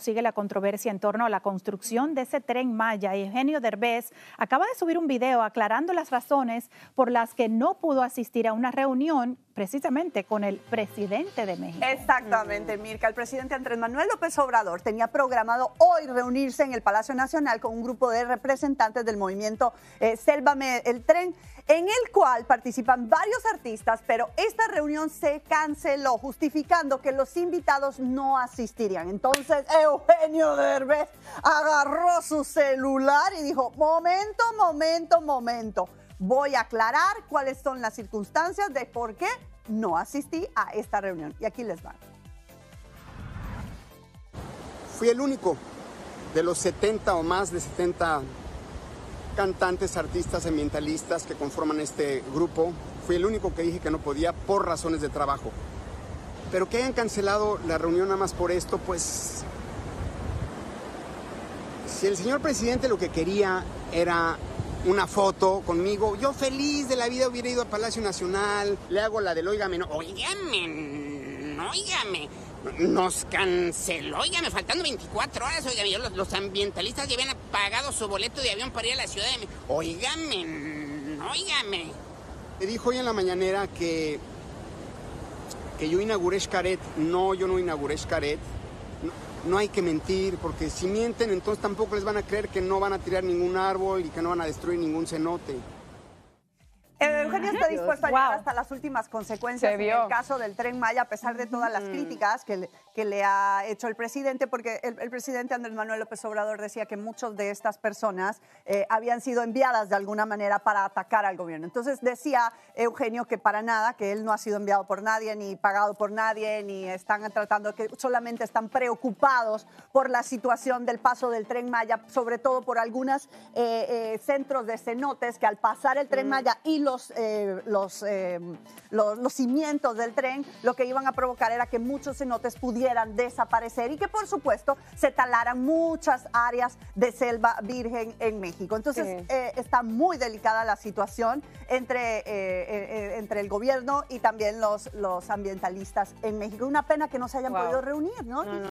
sigue la controversia en torno a la construcción de ese Tren Maya. Eugenio Derbez acaba de subir un video aclarando las razones por las que no pudo asistir a una reunión precisamente con el presidente de México. Exactamente, Myrka. El presidente Andrés Manuel López Obrador tenía programado hoy reunirse en el Palacio Nacional con un grupo de representantes del movimiento Selvame el Tren, en el cual participan varios artistas, pero esta reunión se canceló, justificando que los invitados no asistirían. Entonces, Eugenio Derbez agarró su celular y dijo, momento. Voy a aclarar cuáles son las circunstancias de por qué no asistí a esta reunión. Y aquí les va. Fui el único de los 70 o más de 70 cantantes, artistas, ambientalistas que conforman este grupo. Fui el único que dije que no podía por razones de trabajo. Pero que hayan cancelado la reunión nada más por esto, pues... Si el señor presidente lo que quería era... una foto conmigo, yo feliz de la vida hubiera ido a Palacio Nacional. Le hago la del óigame, nos canceló, óigame, faltando 24 horas, óigame, los ambientalistas ya habían pagado su boleto de avión para ir a la Ciudad de México, óigame. Me dijo hoy en la mañanera que yo inauguré Xcaret. No, yo no inauguré Xcaret. No hay que mentir, porque si mienten, entonces tampoco les van a creer que no van a tirar ningún árbol y que no van a destruir ningún cenote. Eugenio está dispuesto a llegar hasta las últimas consecuencias en el caso del Tren Maya, a pesar de todas las críticas que le ha hecho el presidente, porque el presidente Andrés Manuel López Obrador decía que muchas de estas personas habían sido enviadas de alguna manera para atacar al gobierno. Entonces decía Eugenio que para nada, que él no ha sido enviado por nadie, ni pagado por nadie, ni están tratando, que solamente están preocupados por la situación del paso del Tren Maya, sobre todo por algunos centros de cenotes que al pasar el Tren Maya y los cimientos del tren, lo que iban a provocar era que muchos cenotes pudieran desaparecer y que por supuesto se talaran muchas áreas de selva virgen en México. Entonces está muy delicada la situación entre el gobierno y también los ambientalistas en México. Una pena que no se hayan podido reunir, ¿no?